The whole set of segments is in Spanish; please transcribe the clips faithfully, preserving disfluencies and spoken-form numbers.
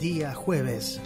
día jueves.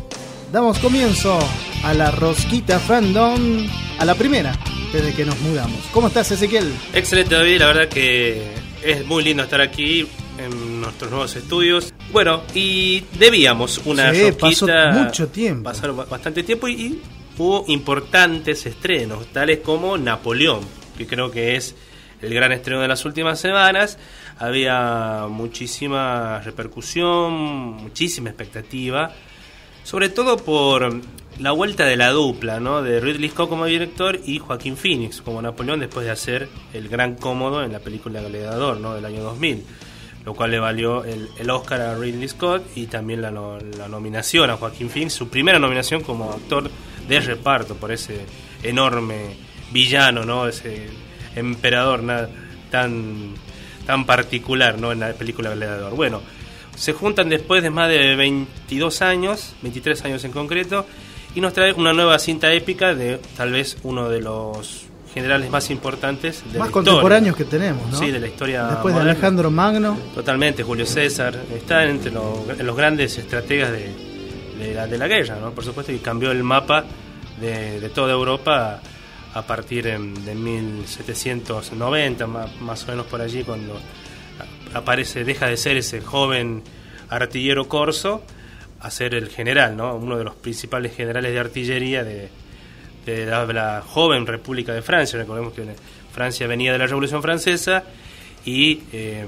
Damos comienzo a la Rosquita Fandom, a la primera desde que nos mudamos. ¿Cómo estás, Ezequiel? Excelente, David, la verdad que es muy lindo estar aquí en nuestros nuevos estudios. Bueno, y debíamos una sí, rosquita. Pasó mucho tiempo. Pasaron bastante tiempo y, y hubo importantes estrenos, tales como Napoleón, que creo que es el gran estreno de las últimas semanas. Había muchísima repercusión, muchísima expectativa, sobre todo por la vuelta de la dupla, ¿no? De Ridley Scott como director y Joaquín Phoenix como Napoleón, después de hacer el gran cómodo en la película Gladiador, ¿no? Del año dos mil, lo cual le valió el, el Oscar a Ridley Scott y también la, la nominación a Joaquín Phoenix, su primera nominación como actor de reparto por ese enorme villano, ¿no? Ese emperador na, tan, tan particular, ¿no? En la película Gladiador. Bueno, se juntan después de más de veintidós años, veintitrés años en concreto, y nos trae una nueva cinta épica de tal vez uno de los generales más importantes de más la contemporáneos historia. Que tenemos, ¿no? Sí, de la historia después moderna. De Alejandro Magno. Totalmente, Julio César está entre los, los grandes estrategas de, de, la, de la guerra, ¿no? Por supuesto que cambió el mapa de, de toda Europa a partir de mil setecientos noventa, más, más o menos por allí, cuando aparece, deja de ser ese joven artillero corso a ser el general, ¿no? Uno de los principales generales de artillería de, de la, la joven República de Francia. Recordemos que Francia venía de la Revolución Francesa y eh,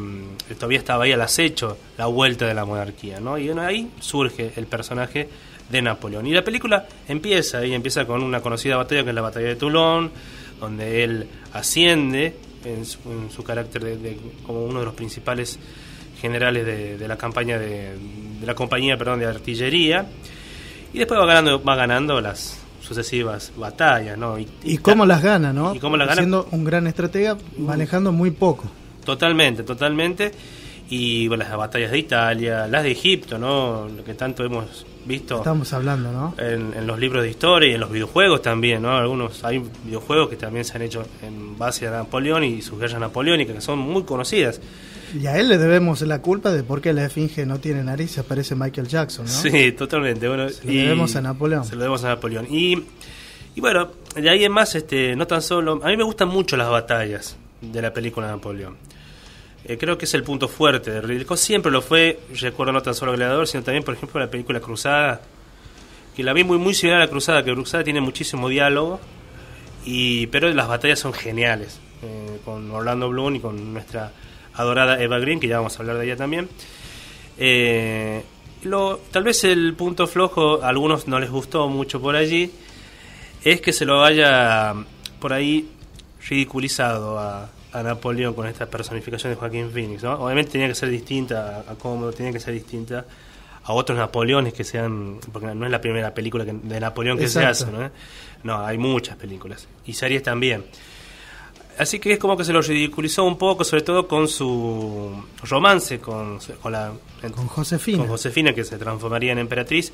todavía estaba ahí al acecho la vuelta de la monarquía, ¿no? Y bueno, ahí surge el personaje de Napoleón. Y la película empieza, y empieza con una conocida batalla que es la batalla de Toulon, donde él asciende en su, en su carácter de, de, como uno de los principales generales de, de la campaña de, de la compañía, perdón, de artillería, y después va ganando, va ganando las sucesivas batallas, ¿no? Y, y, y cómo las gana, ¿no? Y cómo las gana. Siendo un gran estratega, manejando muy poco. Totalmente, totalmente. Y bueno, las batallas de Italia, las de Egipto, ¿no? Lo que tanto hemos visto. Estamos hablando, ¿no? En, en los libros de historia y en los videojuegos también, ¿no? Algunos, hay videojuegos que también se han hecho en base a Napoleón y sus guerras napoleónicas, que son muy conocidas. Y a él le debemos la culpa de por qué la esfinge no tiene nariz, se parece Michael Jackson, ¿no? Sí, totalmente. Bueno, se lo debemos a Napoleón. Se lo debemos a Napoleón. Y, y bueno, de ahí en más, este, no tan solo. A mí me gustan mucho las batallas de la película Napoleón. Creo que es el punto fuerte de Ridley Scott. Siempre lo fue, recuerdo no tan solo Gladiador, sino también, por ejemplo, la película Cruzada, que la vi muy muy similar a la Cruzada, que Cruzada tiene muchísimo diálogo, y pero las batallas son geniales, eh, con Orlando Bloom y con nuestra adorada Eva Green, que ya vamos a hablar de ella también. Eh, lo, tal vez el punto flojo, a algunos no les gustó mucho por allí, es que se lo haya por ahí ridiculizado a... a Napoleón con esta personificación de Joaquín Phoenix, ¿no? Obviamente tenía que ser distinta a, a Cómodo, tenía que ser distinta a otros Napoleones que sean, porque no es la primera película que, de Napoleón que exacto. Se hace, ¿no? No, hay muchas películas y series también. Así que es como que se lo ridiculizó un poco, sobre todo con su romance con, con la con Josefina, con Josefina que se transformaría en emperatriz.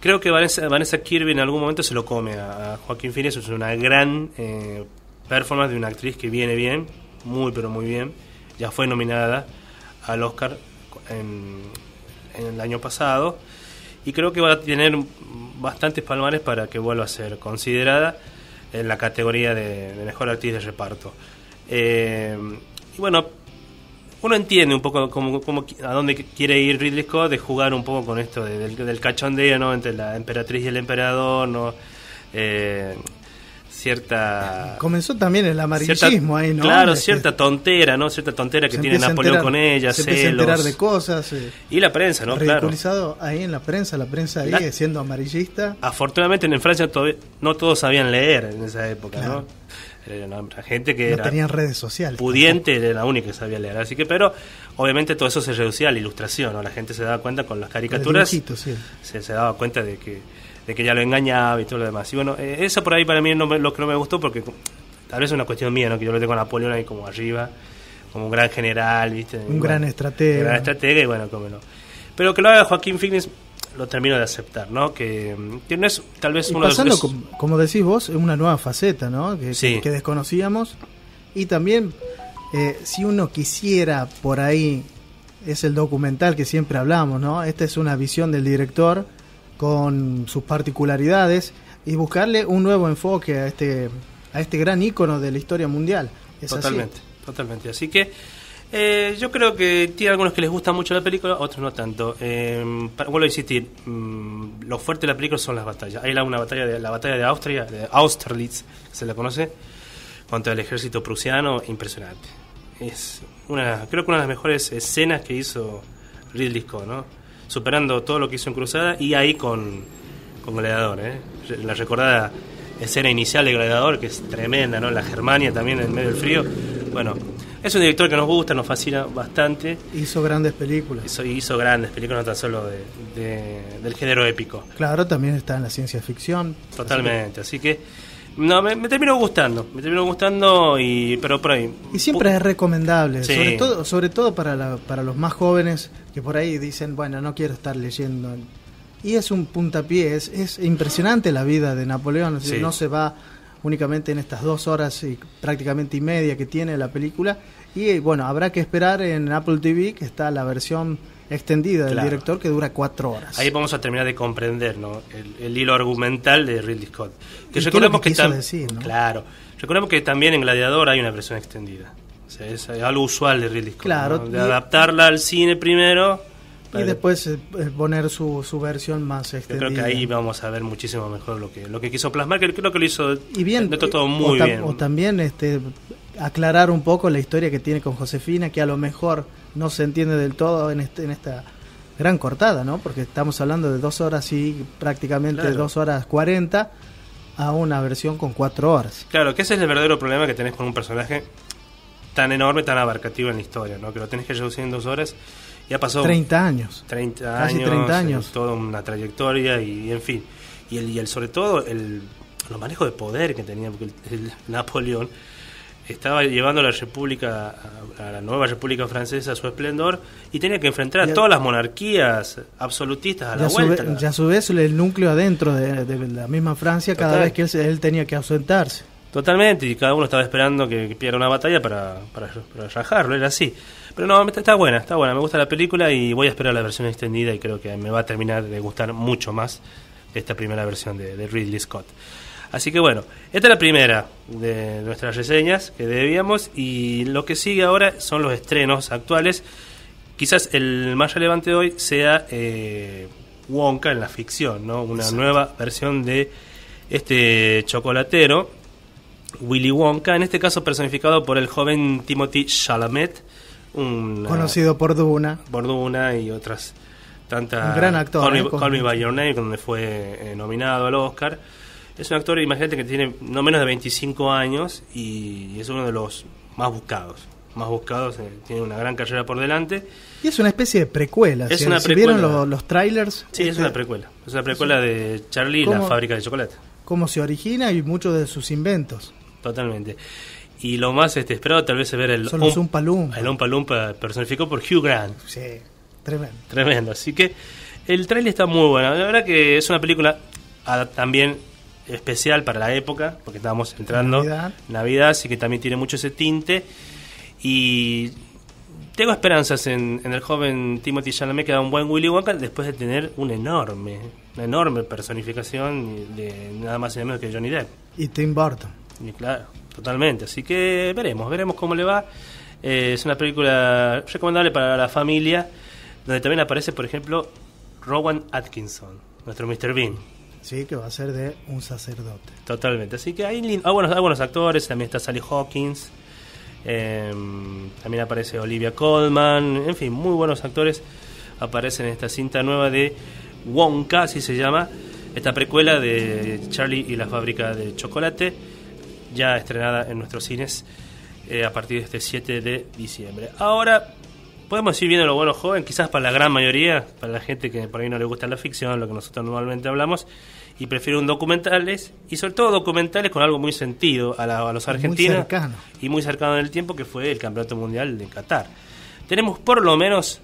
Creo que Vanessa, Vanessa Kirby en algún momento se lo come a, a Joaquín Phoenix. Es una gran eh, performance de una actriz que viene bien, muy pero muy bien. Ya fue nominada al Oscar en, en el año pasado y creo que va a tener bastantes palmares para que vuelva a ser considerada en la categoría de, de mejor actriz de reparto. Eh, y bueno, uno entiende un poco cómo, cómo, a dónde quiere ir Ridley Scott, de jugar un poco con esto de, del, del cachondeo, ¿no? Entre la emperatriz y el emperador, ¿no? Eh, cierta comenzó también el amarillismo cierta, ahí, ¿no? Claro, cierta tontera, ¿no? Cierta tontera que tiene Napoleón enterar, con ella, se celos. Se empieza a enterar de cosas. Eh, y la prensa, ¿no? Ridiculizado claro. Ahí en la prensa, la prensa ahí la, siendo amarillista. Afortunadamente en Francia todavía, no todos sabían leer en esa época, claro. ¿No? Era una gente que no era tenían redes sociales. Pudiente era la única que sabía leer, así que pero obviamente todo eso se reducía a la ilustración, ¿no? La gente se daba cuenta con las caricaturas. Con el dibujito, sí. se, se daba cuenta de que de que ya lo engañaba y todo lo demás. Y bueno, eh, eso por ahí para mí no me, lo que no me gustó, porque tal vez es una cuestión mía, ¿no? Que yo lo tengo a Napoleón ahí como arriba, como un gran general, ¿viste? Un bueno, gran estratega. Un gran estratega y bueno, cómelo. Pero que lo haga Joaquín Phoenix lo termino de aceptar, ¿no? Que, que no es tal vez uno pasando, de los... Como, como decís vos, es una nueva faceta, ¿no? Que, sí. que, que desconocíamos. Y también, eh, si uno quisiera por ahí es el documental que siempre hablamos, ¿no? Esta es una visión del director con sus particularidades y buscarle un nuevo enfoque a este a este gran ícono de la historia mundial. ¿Es totalmente, así? Totalmente. Así que eh, yo creo que tiene algunos que les gusta mucho la película, otros no tanto. Eh, para, vuelvo a insistir, mmm, lo fuerte de la película son las batallas. Hay la, una batalla de, la batalla de Austria, de Austerlitz, que se la conoce, contra el ejército prusiano, impresionante. Es una, creo que una de las mejores escenas que hizo Ridley Scott, ¿no? Superando todo lo que hizo en Cruzada y ahí con, con Gladiador, ¿eh? La recordada escena inicial de Gladiador, que es tremenda, ¿no? La Germania también en medio del frío. Bueno, es un director que nos gusta, nos fascina bastante. Hizo grandes películas. Hizo, hizo grandes películas, no tan solo de, de, del género épico. Claro, también está en la ciencia ficción. Totalmente, así que... Así que no, me, me terminó gustando, me terminó gustando y pero por ahí. Y siempre es recomendable, sí. sobre todo sobre todo para la, para los más jóvenes que por ahí dicen, bueno, no quiero estar leyendo. Y es un puntapié, es, es impresionante la vida de Napoleón, sí. No se va únicamente en estas dos horas y prácticamente y media que tiene la película. Y bueno, habrá que esperar en Apple T V, que está la versión extendida del claro. director, que dura cuatro horas. Ahí vamos a terminar de comprender, ¿no? el, el hilo argumental de Ridley Scott. Que recordemos que, que tam- decir, ¿no? Claro. Recordemos que también en Gladiador hay una versión extendida. O sea, es algo usual de Ridley Scott. Claro, ¿no? De adaptarla al cine primero. Y después eh, poner su, su versión más extendida. Yo creo que ahí vamos a ver muchísimo mejor lo que lo que quiso plasmar, que creo que lo hizo y bien, de todo muy o tam- bien. O también este aclarar un poco la historia que tiene con Josefina, que a lo mejor no se entiende del todo en, este, en esta gran cortada, ¿no? Porque estamos hablando de dos horas y prácticamente claro. dos horas cuarenta a una versión con cuatro horas. Claro, que ese es el verdadero problema que tenés con un personaje tan enorme, tan abarcativo en la historia, ¿no? Que lo tenés que reducir en dos horas y ha pasado... treinta años. treinta casi años, treinta años. Toda una trayectoria y, en fin. Y, el, y el, sobre todo, el, el manejo de poder que tenía, porque el, el Napoleón... estaba llevando a la República, a la nueva República Francesa, a su esplendor, y tenía que enfrentar a, a todas las monarquías absolutistas a la vuelta. Ve, y a su vez el núcleo adentro de, de la misma Francia, Total. cada vez que él, él tenía que ausentarse. Totalmente, y cada uno estaba esperando que, que pierda una batalla para, para, para rajarlo, era así. Pero no, está, está buena, está buena, me gusta la película y voy a esperar la versión extendida y creo que me va a terminar de gustar mucho más esta primera versión de, de Ridley Scott. Así que bueno, esta es la primera de nuestras reseñas que debíamos y lo que sigue ahora son los estrenos actuales. Quizás el más relevante de hoy sea eh, Wonka en la ficción, ¿no? Una Exacto. nueva versión de este chocolatero, Willy Wonka, en este caso personificado por el joven Timothée Chalamet. Un, Conocido por Duna. Por Duna y otras tantas... Un gran actor. Call, eh, me, Call Me By Your Name, donde fue eh, nominado al Oscar. Es un actor, imagínate, que tiene no menos de veinticinco años y es uno de los más buscados. Más buscados, eh, tiene una gran carrera por delante. Y es una especie de precuela. Es ¿sí? una precuela. ¿Vieron los, los trailers? Sí, este... es una precuela. Es una precuela de Charlie y la fábrica de chocolate. Cómo se origina y muchos de sus inventos. Totalmente. Y lo más este, esperado tal vez es ver el Umpa-Lumpa. El Umpa-Lumpa personificado por Hugh Grant. Sí, tremendo. Tremendo. Así que el trailer está muy bueno. La verdad que es una película a, también... especial para la época, porque estábamos entrando Navidad. Navidad, así que también tiene mucho ese tinte y tengo esperanzas en, en el joven Timothée Chalamet, que da un buen Willy Wonka después de tener una enorme una enorme personificación de nada más y nada menos que Johnny Depp y Tim Burton. Y claro, totalmente, así que veremos, veremos cómo le va. Eh, es una película recomendable para la familia, donde también aparece, por ejemplo, Rowan Atkinson, nuestro míster Bean. Sí, que va a ser de un sacerdote. Totalmente. Así que hay, lind- hay, buenos, hay buenos actores. También está Sally Hawkins. Eh, también aparece Olivia Colman. En fin, muy buenos actores aparecen en esta cinta nueva de Wonka, así se llama. Esta precuela de Charlie y la fábrica de chocolate. Ya estrenada en nuestros cines eh, a partir de este siete de diciembre. Ahora... podemos ir viendo lo bueno joven, quizás para la gran mayoría, para la gente que por ahí no le gusta la ficción, lo que nosotros normalmente hablamos, y prefieren documentales, y sobre todo documentales con algo muy sentido a, la, a los argentinos. Muy cercano. Y muy cercano en el tiempo, que fue el Campeonato Mundial de Qatar. Tenemos por lo menos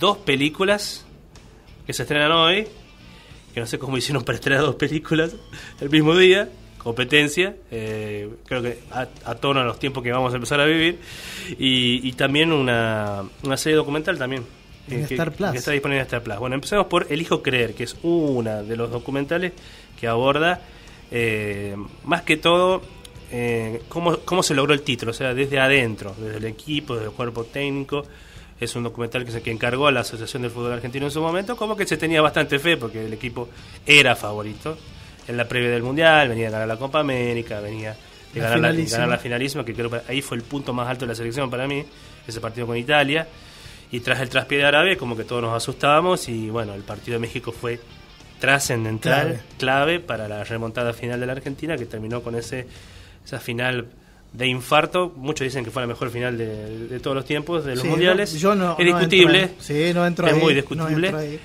dos películas que se estrenan hoy, que no sé cómo hicieron para estrenar dos películas el mismo día, competencia, eh, creo que a, a tono a los tiempos que vamos a empezar a vivir, y, y también una, una serie documental también. En eh, Star que, Plus. Que está disponible en Star Plus. Bueno, empezamos por Elijo Creer, que es una de los documentales que aborda eh, más que todo eh, cómo, cómo se logró el título, o sea, desde adentro, desde el equipo, desde el cuerpo técnico. Es un documental que se que encargó a la Asociación del Fútbol Argentino en su momento, como que se tenía bastante fe porque el equipo era favorito en la previa del Mundial, venía a ganar la Copa América, venía de ganar la, ganar la finalísima, que creo que ahí fue el punto más alto de la selección para mí, ese partido con Italia, y tras el traspié de árabe como que todos nos asustábamos, y bueno, el partido de México fue trascendental, clave. clave para la remontada final de la Argentina, que terminó con ese esa final de infarto. Muchos dicen que fue la mejor final de, de todos los tiempos, de los sí, mundiales. Yo no, es discutible. No entro ahí. Sí, no entro es ahí, muy discutible. No eh,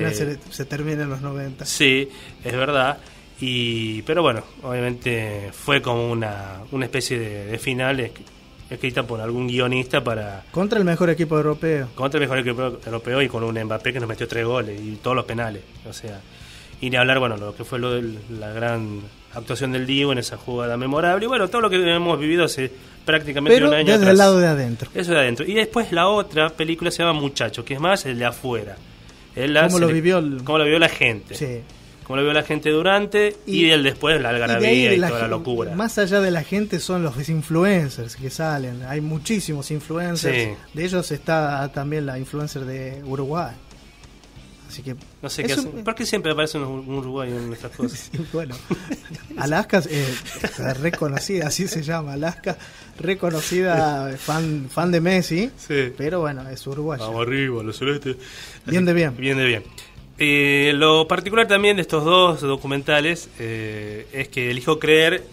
la final se, se termina en los noventa. Sí, es verdad. Y, pero bueno, obviamente fue como una, una especie de, de final escrita por algún guionista para... Contra el mejor equipo europeo. Contra el mejor equipo europeo y con un Mbappé que nos metió tres goles y todos los penales. O sea, y ni hablar, bueno, lo que fue lo de la gran actuación del Diego en esa jugada memorable. Y bueno, todo lo que hemos vivido hace prácticamente Pero un año desde atrás. El lado de adentro. Eso de adentro. Y después la otra película se llama Muchachos, que es más el de afuera. Cómo lo vivió el... Cómo lo vivió la gente. Sí. Cómo lo vivió la gente durante y, y el después, la algarabía y, de de y la toda la locura. Más allá de la gente son los influencers que salen. Hay muchísimos influencers. Sí. De ellos está también la influencer de Uruguay. Así que no sé qué hacen. Un... ¿Por qué siempre aparece un uruguayo en nuestras cosas? Bueno, Alaska eh, reconocida, así se llama, Alaska, reconocida fan fan de Messi, sí. Pero bueno, es uruguayo. Vamos arriba, los celestes. Bien de bien. Bien de bien. Eh, lo particular también de estos dos documentales eh, es que Elijo Creer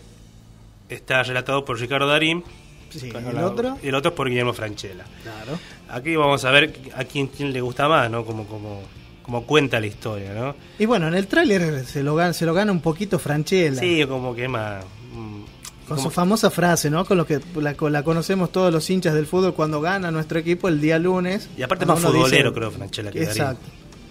está relatado por Ricardo Darín. Sí, el la, otro. Y el otro es por Guillermo Francella. Claro. Aquí vamos a ver a quién, quién le gusta más, ¿no? Como... como como cuenta la historia, ¿no? Y bueno, en el tráiler se lo gana, se lo gana un poquito Francella. Sí, como que más... Con como su que... famosa frase, ¿no? Con lo que la, con la conocemos todos los hinchas del fútbol cuando gana nuestro equipo el día lunes. Y aparte más futbolero, dice... creo, Francella, que exacto.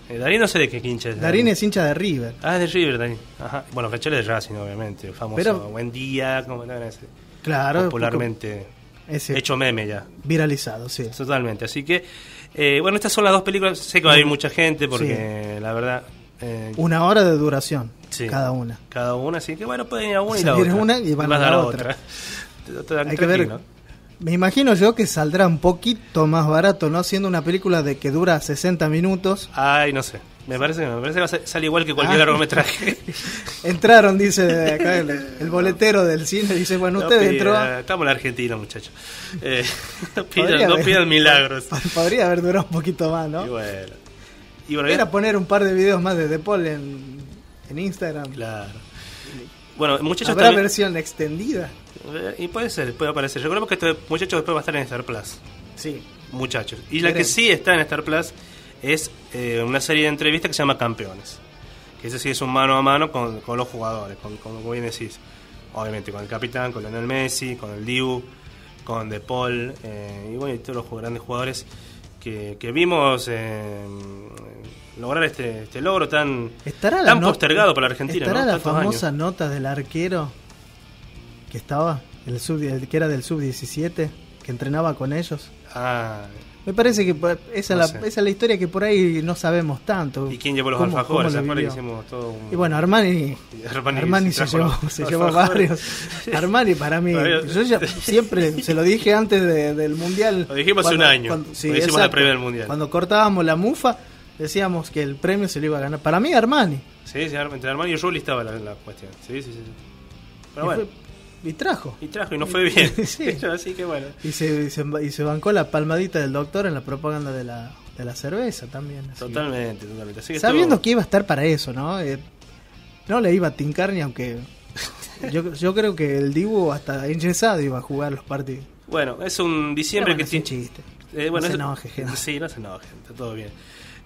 Darín. Eh, Darín no sé de qué hincha es. Darín, Darín es hincha de River. Ah, es de River, Darín. Ajá. Bueno, Francella es de Racing, obviamente. Famoso. Pero... Buen día, como no, ese. Claro. Popularmente ese... hecho meme ya. Viralizado, sí. Totalmente, así que... Eh, bueno, estas son las dos películas. Sé que va a haber mucha gente porque sí. La verdad eh, una hora de duración, sí, cada una. Cada una, así que bueno, pueden ir a una, o sea, y la otra una y van a la, a la otra, otra. Hay que ver. Me imagino yo que saldrá un poquito más barato, ¿no? Siendo una película de que dura sesenta minutos. Ay, no sé. Me parece que, me parece que va a salir igual que cualquier ah. largometraje. Entraron, dice acá el, el boletero del cine, dice, bueno, no usted pida, entró... A... Estamos en la Argentina, muchachos. Eh, no pidan no pida milagros. Podría haber durado un poquito más, ¿no? Y bueno. Y bueno, era poner un par de videos más de De Paul en, en Instagram. Claro. Bueno, muchachos, ¿habrá también... versión extendida? Y puede ser, puede aparecer. Yo creo que este Muchachos después va a estar en Star Plus. Sí. Muchachos. Y la que sí está en Star Plus... es eh, una serie de entrevistas que se llama Campeones, que ese sí es un mano a mano con, con los jugadores, con, con, como bien decís, obviamente con el capitán, con Lionel Messi, con el Dibu, con De Paul, eh, y bueno, y todos los grandes jugadores que, que vimos eh, lograr este, este logro tan, tan postergado para la Argentina. ¿Estará, ¿no?, la famosa años. Nota del arquero que estaba, el sub, el que era del sub diecisiete, que entrenaba con ellos? Ah... Me parece que esa, no es la, esa es la historia que por ahí no sabemos tanto. ¿Y quién llevó los cómo, alfajores? ¿Cómo lo hicimos todo un... Y bueno, Armani Armani, Armani se, se, llevó, se llevó varios. Armani para mí, yo ya siempre se lo dije antes de, del Mundial. Lo dijimos hace un año, cuando, sí, lo hicimos exacto, la previa del Mundial. Cuando cortábamos la mufa decíamos que el premio se lo iba a ganar. Para mí Armani. Sí, sí, entre Armani y Rulli estaba la, la cuestión. Sí, sí, sí. Pero y bueno. Fue, Y trajo. Y trajo y no fue bien. Sí. Así que bueno. Y se, y, se, y se bancó la palmadita del doctor en la propaganda de la, de la cerveza también. Así totalmente, que, totalmente. Así que sabiendo estuvo... que iba a estar para eso, ¿no? Eh, no le iba a tincar ni aunque... yo, yo creo que el Dibu hasta enyesado iba a jugar los partidos. Bueno, es un diciembre bueno, que... Es un chiste. Eh, bueno, no se enoje, gente. Sí, no se enoje, está todo bien.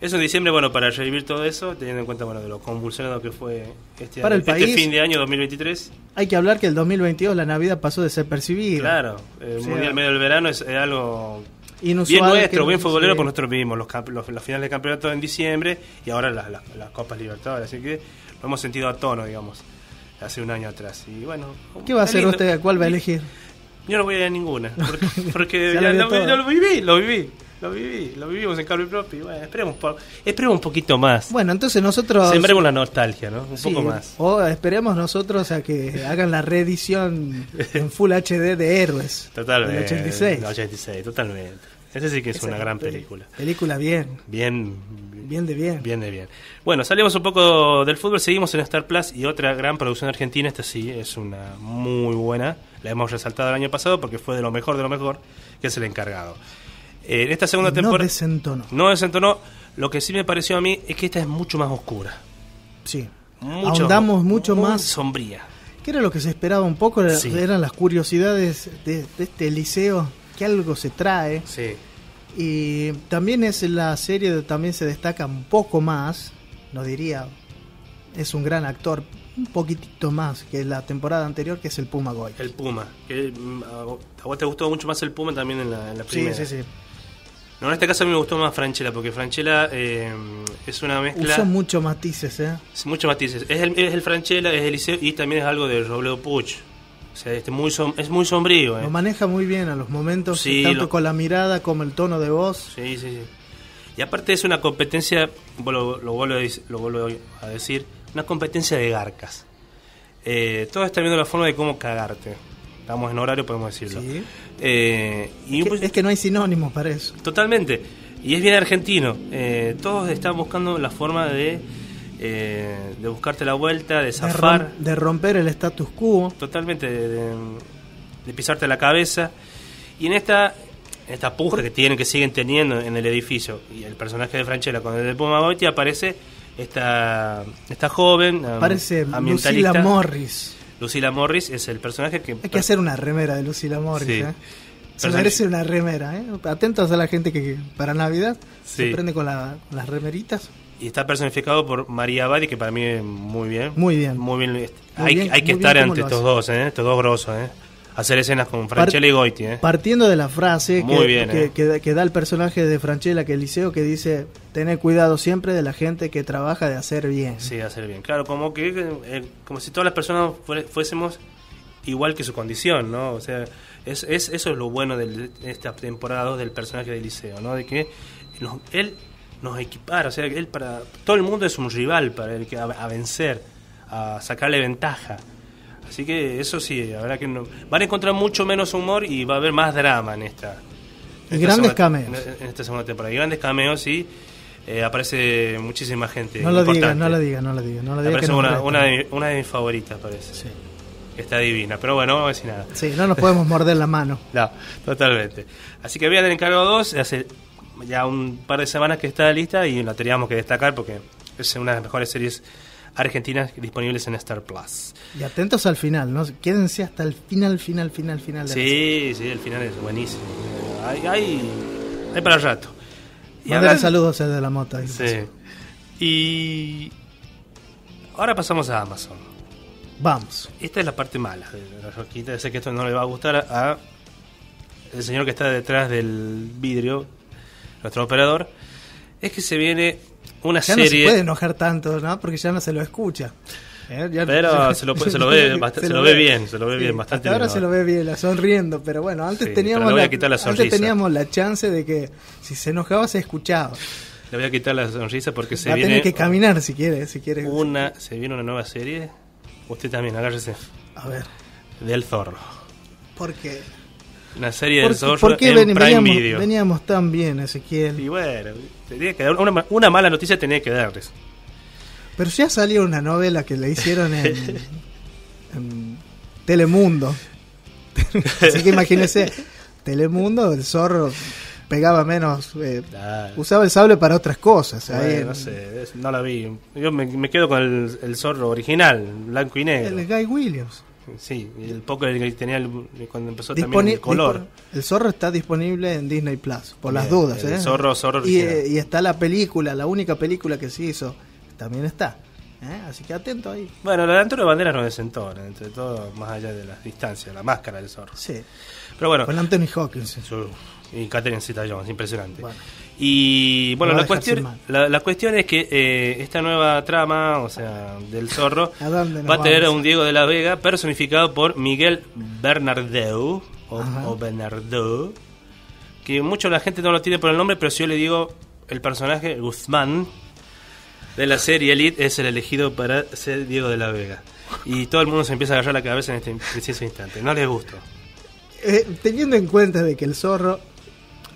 Es un diciembre, bueno, para revivir todo eso, teniendo en cuenta, bueno, de lo convulsionado que fue este, para año, el este país, fin de año dos mil veintitrés. Hay que hablar que el dos mil veintidós la Navidad pasó de ser percibida. Claro, el sí, Mundial medio del verano es, es algo inusual, bien nuestro, bien futbolero, por nosotros mismos, los, los, los finales de campeonato en diciembre y ahora las, las, las Copas Libertadores, así que lo hemos sentido a tono, digamos. hace un año atrás. Y bueno, ¿qué va a hacer usted? ¿Cuál va a elegir? Yo no voy a ir a ninguna, porque, porque ya ya lo, lo, lo viví, lo viví. Lo viví, lo vivimos en carne propia. Bueno, esperemos, esperemos un poquito más. Bueno, entonces nosotros... sembremos la nostalgia, ¿no? Un sí, poco más. O esperemos nosotros a que hagan la reedición en Full H D de Héroes. Totalmente. El ochenta y seis. El ochenta y seis, totalmente. Ese sí que es Exacto. una gran película. Película bien. Bien. Bien de bien. Bien de bien. Bueno, salimos un poco del fútbol, seguimos en Star Plus y otra gran producción argentina. Esta sí es una muy buena. La hemos resaltado el año pasado porque fue de lo mejor de lo mejor, que es El Encargado. En esta segunda temporada... No desentonó. No desentonó. Lo que sí me pareció a mí es que esta es mucho más oscura. Sí. Mucho Ahondamos más, mucho más... sombría. ¿Qué era lo que se esperaba un poco? Era, sí. Eran las curiosidades de, de este Eliseo, que algo se trae. Sí. Y también es la serie donde también se destaca un poco más, nos diría, es un gran actor, un poquitito más que la temporada anterior, que es el Puma Goy. El Puma. Que, ¿a vos te gustó mucho más el Puma también en la, en la primera? Sí, sí, sí. No, en este caso a mí me gustó más Franchella, porque Franchella eh, es una mezcla... Usa muchos matices, ¿eh? Muchos matices. Es el, es el Franchella, es el Eliseo y también es algo de Robledo Puch. O sea, este muy som, es muy sombrío, ¿eh? Lo maneja muy bien a los momentos, sí, tanto lo... con la mirada como el tono de voz. Sí, sí, sí. Y aparte es una competencia, lo, lo, vuelvo, a, lo vuelvo a decir, una competencia de garcas. Eh, todo está viendo la forma de cómo cagarte. Estamos en horario, podemos decirlo. Sí. Eh, y es, que, es que no hay sinónimos para eso. Totalmente. Y es bien argentino. Eh, todos están buscando la forma de, eh, de buscarte la vuelta, de zafar. De, rom, de romper el status quo. Totalmente. De, de, de pisarte la cabeza. Y en esta en esta puja que tienen, que siguen teniendo en el edificio, y el personaje de Franchella con el de Puma Goiti, aparece esta, esta joven aparece ambientalista. Lucila Morris. Lucila Morris es el personaje que... Hay que hacer una remera de Lucila Morris, sí. ¿eh? Se merece una remera, ¿eh? Atentos a la gente que para Navidad sí. se prende con, la, con las remeritas. Y está personificado por María Abadi, que para mí es muy bien. Muy bien. Muy bien. Muy hay, bien hay que estar ante estos dos, ¿eh? Estos dos grosos, ¿eh? Hacer escenas con Franchella Part- y Goiti, ¿eh? Partiendo de la frase que, bien, que, eh. que, que da el personaje de Franchella, que Eliseo, que dice... Tener cuidado siempre de la gente que trabaja de hacer bien. Sí, de hacer bien. Claro, como que eh, como si todas las personas fuésemos igual que su condición, ¿no? O sea, es, es eso es lo bueno de esta temporada dos del personaje de Eliseo, ¿no? De que nos, él nos equipara, o sea, él para todo el mundo es un rival para el que a, a vencer, a sacarle ventaja. Así que eso sí, la verdad que no, van a encontrar mucho menos humor y va a haber más drama en esta. Y en grandes esta segunda, cameos. En esta segunda temporada. Y grandes cameos, sí. Eh, aparece muchísima gente. No lo digas, no lo digas, no lo digas. No lo diga, aparece no una, una, de, una de mis favoritas, parece. Sí. Está divina, pero bueno, no vamos a decir nada. Sí, no nos podemos morder la mano. No, totalmente. Así que vean El Encargado dos, hace ya un par de semanas que está lista y la teníamos que destacar porque es una de las mejores series argentinas disponibles en Star Plus. Y atentos al final, ¿no? Quédense hasta el final, final, final, final. De sí, sí, el final es buenísimo. Hay, hay, hay para el rato. Y ahora saludos de la mota. Sí. Y ahora pasamos a Amazon. Vamos. Esta es la parte mala de la rosquita. Sé que esto no le va a gustar a, a el señor que está detrás del vidrio, nuestro operador. Es que se viene una ya serie. Ya no se puede enojar tanto, ¿no? Porque ya no se lo escucha. ¿Eh? Ya, pero ya, se, lo, se lo ve, bast- se lo ve bien, se lo ve sí, bien bastante. Ahora bien, se lo ve bien, la sonriendo, pero bueno, antes sí, teníamos la, la antes teníamos la chance de que si se enojaba se escuchaba. Le voy a quitar la sonrisa porque se va viene. Va a tener que caminar si quiere, si quiere. Una, se viene una nueva serie. Usted también, agárrese. A ver. Del Zorro. ¿Por qué? Una serie del Zorro ¿por qué en ven, Prime veníamos, Video. Veníamos tan bien, Ezequiel. Y bueno, tenía que dar una, una mala noticia tenía que darles. Pero ya salió una novela que le hicieron en, en Telemundo. Así que imagínese, Telemundo, el zorro pegaba menos, eh, nah. usaba el sable para otras cosas. Ahí eh, en, no sé, es, no la vi. Yo me, me quedo con el, el zorro original, blanco y negro. El Guy Williams. Sí, el poco que tenía el, cuando empezó Disponi- también el color. Dispon- el zorro está disponible en Disney Plus, por las Bien, dudas. El eh. zorro, zorro original. Y, y está la película, la única película que se hizo. También está ¿eh? Así que atento ahí. Bueno, la de Antonio Banderas nos desentona, entre todo, más allá de las distancias, la máscara del zorro. Sí. Pero bueno. Con Anthony Hopkins. Y Catherine Zeta-Jones, impresionante. Bueno. Y bueno, la cuestión, la, la cuestión es que eh, esta nueva trama, o sea, del zorro, ¿a dónde nos va a tener vamos? A un Diego de la Vega personificado por Miguel Bernardeu, o, o Bernardeu, que mucho la gente no lo tiene por el nombre, pero si yo le digo el personaje, Guzmán, de la serie Elite, es el elegido para ser Diego de la Vega. Y todo el mundo se empieza a agarrar la cabeza en este preciso instante. No les gustó. Eh, teniendo en cuenta de que el zorro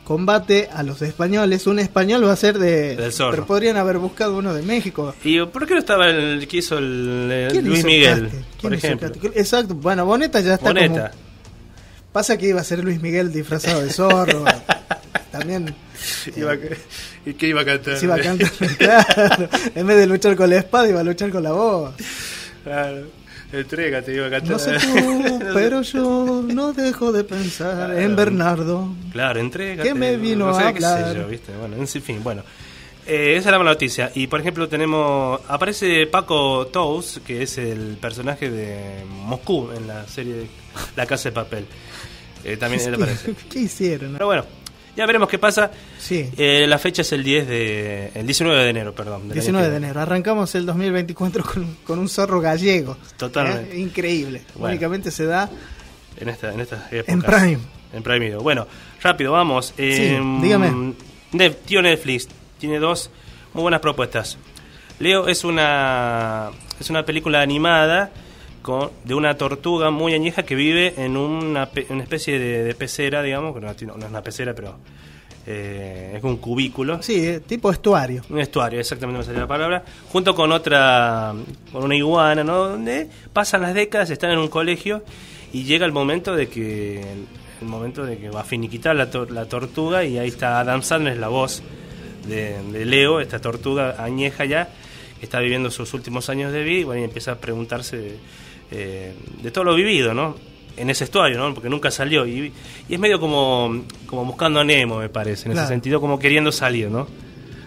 combate a los españoles, un español va a ser de... del zorro. Pero podrían haber buscado uno de México. ¿Y por qué no estaba el que hizo el, el Luis hizo Miguel? Por ejemplo. Exacto. Bueno, Boneta ya está Boneta. Como... pasa que iba a ser Luis Miguel disfrazado de zorro. También... iba a... ¿y qué iba a cantar? Se iba a cantar, claro. En vez de luchar con la espada, iba a luchar con la voz. Claro. Entrégate, iba a cantar. No sé tú, pero yo no dejo de pensar, claro, en Bernardo. Claro, entrégate. Que me vino no sé, a hablar. Qué sé yo, ¿viste? Bueno, en fin, bueno. Eh, esa es la mala noticia. Y por ejemplo tenemos... aparece Paco Tous, que es el personaje de Moscú en la serie de La Casa de Papel. Eh, también él aparece. ¿Qué hicieron? Pero bueno, ya veremos qué pasa. Sí. Eh, la fecha es el diez de el diecinueve de enero, perdón. diecinueve de enero. Arrancamos el dos mil veinticuatro con, con un zorro gallego. Totalmente. ¿Eh? Increíble. Bueno. Únicamente se da en esta en estas épocas. En Prime. En Prime Video. Bueno, rápido, vamos. Eh, sí, dígame. Net, tío Netflix tiene dos muy buenas propuestas. Leo es una es una película animada con de una tortuga muy añeja que vive en una, una especie de, de pecera, digamos, que no, no es una pecera, pero eh, es un cubículo. Sí, tipo estuario. Un estuario, exactamente me salió la palabra. Junto con otra, con una iguana, ¿no? Donde pasan las décadas, están en un colegio y llega el momento de que el, el momento de que va a finiquitar la, to, la tortuga, y ahí está Adam Sandler, la voz de, de Leo, esta tortuga añeja ya, que está viviendo sus últimos años de vida, y bueno, y empieza a preguntarse... Eh, de todo lo vivido, ¿no? En ese estuario, ¿no? Porque nunca salió. Y, y es medio como, como buscando a Nemo, me parece. En claro. Ese sentido, como queriendo salir, ¿no?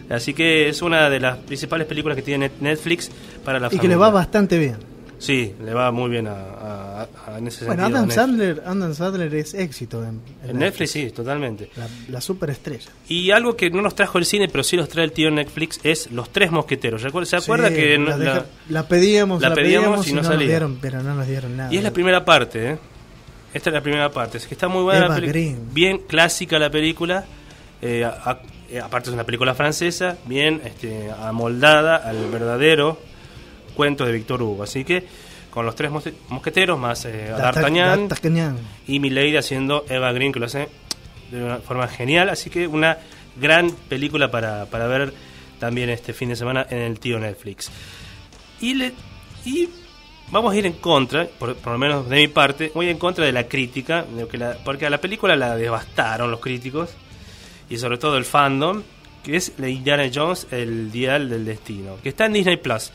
Así que es una de las principales películas que tiene Netflix para la y familia. Y que le va bastante bien. Sí, le va muy bien a, a, a, en ese bueno, sentido. Bueno, Adam Sandler, Adam Sandler es éxito en, en, en Netflix. Netflix, sí, totalmente. La, la superestrella. Y algo que no nos trajo el cine, pero sí los trae el tío Netflix, es Los Tres Mosqueteros. ¿Se acuerda, sí, ¿se acuerda que la, deja, la, la pedíamos, la pedíamos y, y no, no salía? Nos dieron, pero no nos dieron nada. Y es la primera parte, ¿eh? Esta es la primera parte. Es que está muy buena. Eva la Green. Bien clásica la película. Eh, a, a, aparte es una película francesa, bien este, amoldada al verdadero cuento de Víctor Hugo, así que con los tres mosqueteros más eh, a D'Artagnan y Milady haciendo Eva Green, que lo hace de una forma genial, así que una gran película para, para ver también este fin de semana en el tío Netflix. Y le y vamos a ir en contra, por, por lo menos de mi parte, voy en contra de la crítica, de que la, porque a la película la devastaron los críticos y sobre todo el fandom, que es la Indiana Jones, El Dial del Destino, que está en Disney Plus.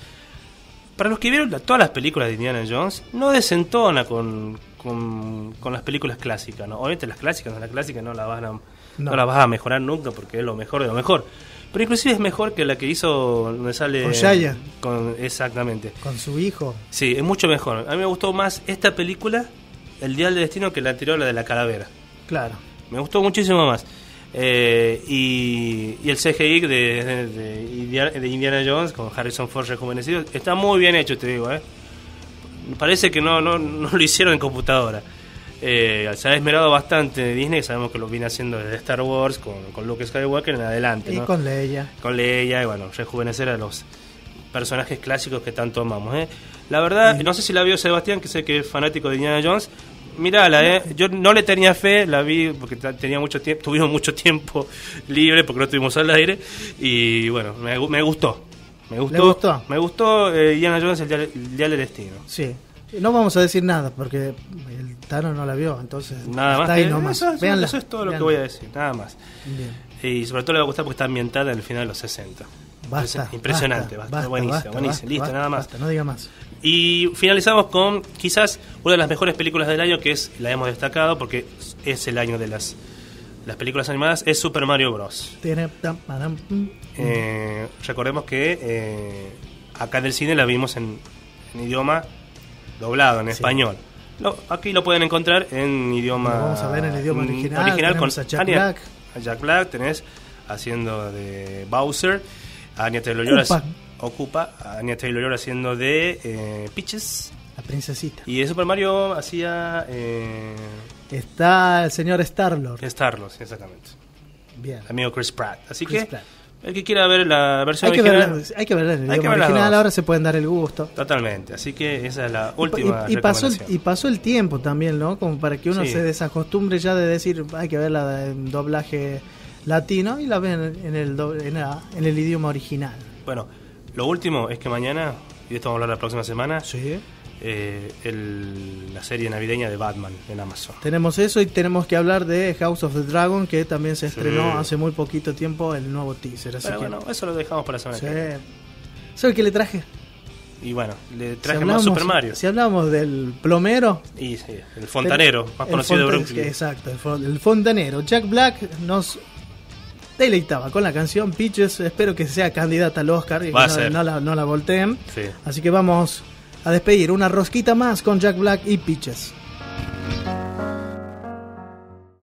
Para los que vieron la, todas las películas de Indiana Jones, no desentona con, con, con las películas clásicas, ¿no? Obviamente las clásicas, no, las clásicas no las vas a, no. No las vas a mejorar nunca porque es lo mejor de lo mejor. Pero inclusive es mejor que la que hizo donde sale con Shia. Con, exactamente. Con su hijo. Sí, es mucho mejor. A mí me gustó más esta película, El Dial del Destino, que la anterior, la de la calavera. Claro. Me gustó muchísimo más. Eh, y, y el C G I de, de, de, de Indiana Jones con Harrison Ford rejuvenecido está muy bien hecho, te digo, eh. Parece que no, no, no lo hicieron en computadora. Eh, se ha esmerado bastante Disney, sabemos que lo viene haciendo desde Star Wars con, con Luke Skywalker en adelante, y ¿no? con Leia con Leia y bueno, rejuvenecer a los personajes clásicos que tanto amamos, eh. La verdad, sí. No sé si la vio Sebastián, que sé que es fanático de Indiana Jones. Mirala, eh. Yo no le tenía fe, la vi porque tenía mucho tiempo, tuvimos mucho tiempo libre porque no estuvimos al aire. Y bueno, me, me gustó. Me gustó. ¿Le gustó? Me gustó eh, Indiana Jones, el Dial, el Dial del Destino. Sí. No vamos a decir nada porque el Tano no la vio, entonces. Nada más. Está ahí nomás. Eso, véanla, eso es todo véanla. Lo que voy a decir, nada más. Bien. Y sobre todo le va a gustar porque está ambientada en el final de los sesenta. Basta, impresionante, basta, basta, buenísimo, basta, buenísimo, basta, listo, basta, nada más. Basta, no diga más. Y finalizamos con quizás una de las mejores películas del año, que es, la hemos destacado porque es el año de las las películas animadas, es Super Mario Bros. Eh, recordemos que eh, acá del cine la vimos en, en idioma doblado, en sí. español. Lo, aquí lo pueden encontrar en idioma... Lo vamos a ver en el idioma original. original con a Jack Anya, Black. A Jack Black tenés haciendo de Bowser. Anya Taylor-Joy ocupa. Anya Taylor-Joy haciendo de eh, Peaches. La princesita. Y de Super Mario hacía... Eh, Está el señor Star-Lord. Star-Lord, exactamente. Bien. Amigo Chris Pratt. Así Chris que... Pratt. El que quiera ver la versión hay original... Que verla, hay que verla en el idioma original, ahora se pueden dar el gusto. Totalmente, así que esa es la última y, y, y pasó el, y pasó el tiempo también, ¿no? Como para que uno sí. se desacostumbre ya de decir, hay que verla en doblaje latino y la ven en el, doble, en, la, en el idioma original. Bueno, lo último es que mañana, y de esto vamos a hablar la próxima semana... Sí. Eh, el, la serie navideña de Batman en Amazon. Tenemos eso y tenemos que hablar de House of the Dragon, que también se estrenó sí. hace muy poquito tiempo el nuevo teaser. Así bueno, que... bueno, eso lo dejamos para la semana sí. que viene. ¿Sabes qué le traje? Y bueno, le traje si hablamos, más Super Mario. Si hablamos del plomero y sí, el fontanero, el, más conocido de Brooklyn. Exacto, el, el fontanero. Jack Black nos deleitaba con la canción Peaches. Espero que sea candidata al Oscar y que no, no, la, no la volteen. Sí. Así que vamos a despedir una rosquita más con Jack Black y Peaches.